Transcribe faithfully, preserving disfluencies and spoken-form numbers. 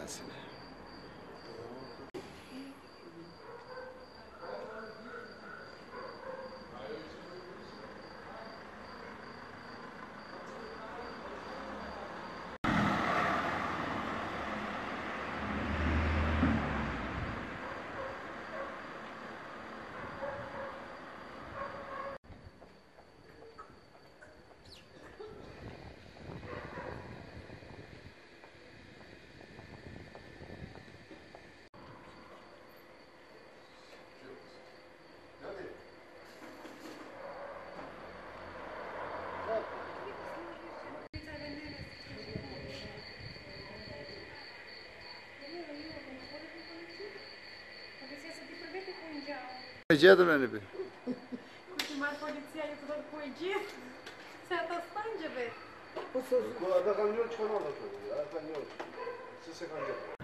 gelsin. Poesia, dona Nebi? Ultimar poliția e doar poegie? Se atastange, băi. Arda Canyon çıkan orada söylüyor. Arda Canyon. Sese Canyon.